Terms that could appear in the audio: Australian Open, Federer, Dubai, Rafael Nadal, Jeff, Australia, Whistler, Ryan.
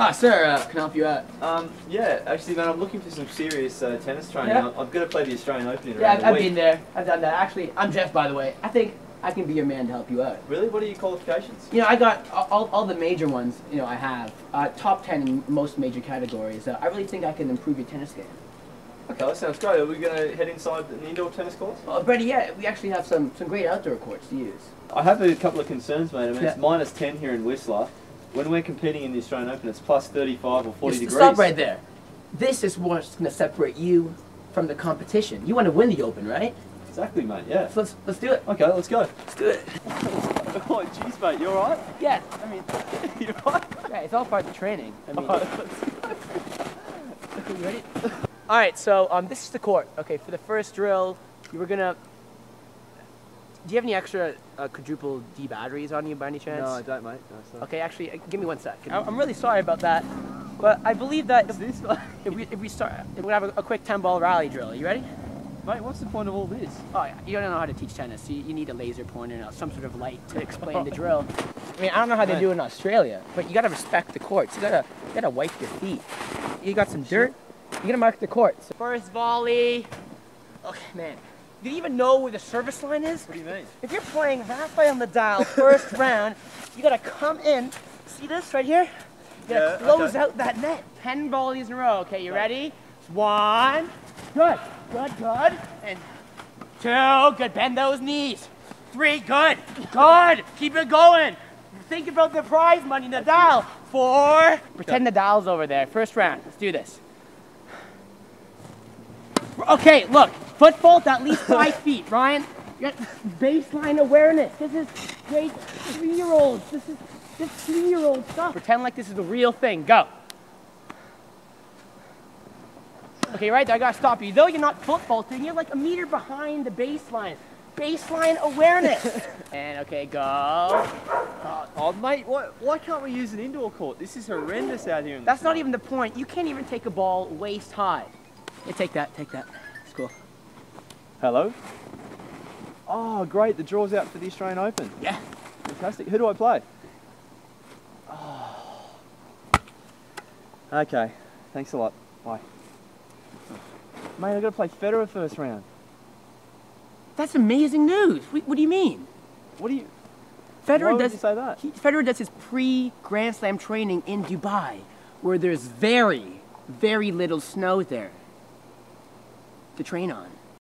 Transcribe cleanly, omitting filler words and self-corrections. Ah, sir, can I help you out? Yeah, actually, man, I'm looking for some serious tennis training. Yeah. I'm going to play the Australian Open in around a week. I've been there. I've done that. Actually, I'm Jeff, by the way. I think I can be your man to help you out. Really? What are your qualifications? You know, I got all the major ones, you know, I have. Top 10 in most major categories. I really think I can improve your tennis game. Okay, that sounds great. Are we going to head inside the indoor tennis courts? Well, Brady, yeah, we actually have some great outdoor courts to use. I have a couple of concerns, mate. I mean, it's minus 10 here in Whistler. When we're competing in the Australian Open, it's plus 35 or 40 degrees. Stop right there. This is what's going to separate you from the competition. You want to win the Open, right? Exactly, mate, yeah. So let's do it. Okay, let's go. Let's do it. Oh, jeez, mate, you all right? Yeah. I mean, you all right? Yeah, it's all part of the training. I mean, all right, let's go. You ready? All right, so this is the court. Okay, for the first drill, you were gonna. Do you have any extra quadruple D batteries on you by any chance? No, I don't, mate. No, okay, actually, give me one sec. I'm really sorry about that, but I believe that if we have a quick 10-ball rally drill. Are you ready? Mate, what's the point of all this? Oh, yeah, you don't know how to teach tennis. So you need a laser pointer and some sort of light to explain the drill. I mean, I don't know how they do it in Australia, but you gotta respect the courts. You gotta wipe your feet. You got some dirt. You're gonna mark the court. So first volley. Okay, man. Do you even know where the service line is? What do you mean? If you're playing Rafael Nadal first round, you gotta come in. See this right here? You gotta close out that net. 10 volleys in a row. Okay, you ready? One. Good. Good, good. And two. Good. Bend those knees. Three. Good. Good. Keep it going. Think about the prize money, Nadal. Four. Pretend Nadal's over there. First round. Let's do this. Okay, look, foot fault at least 5 feet, Ryan. You got baseline awareness. This is grade 3-year-olds. This is this 3-year-old stuff. Pretend like this is the real thing. Go. Okay, right there, I gotta stop you. Though you're not foot faulting, you're like a meter behind the baseline. Baseline awareness. And okay, go. Oh, mate, why can't we use an indoor court? This is horrendous out here. That's not even the point. You can't even take a ball waist high. Yeah, take that, take that. It's cool. Hello? Oh, great, the draw's out for the Australian Open. Yeah. Fantastic. Who do I play? Oh. Okay, thanks a lot. Bye. Mate, I've got to play Federer first round. That's amazing news. What do you mean? What do you... Federer does, you say that? Federer does his pre-Grand Slam training in Dubai, where there's very, very little snow there to train on.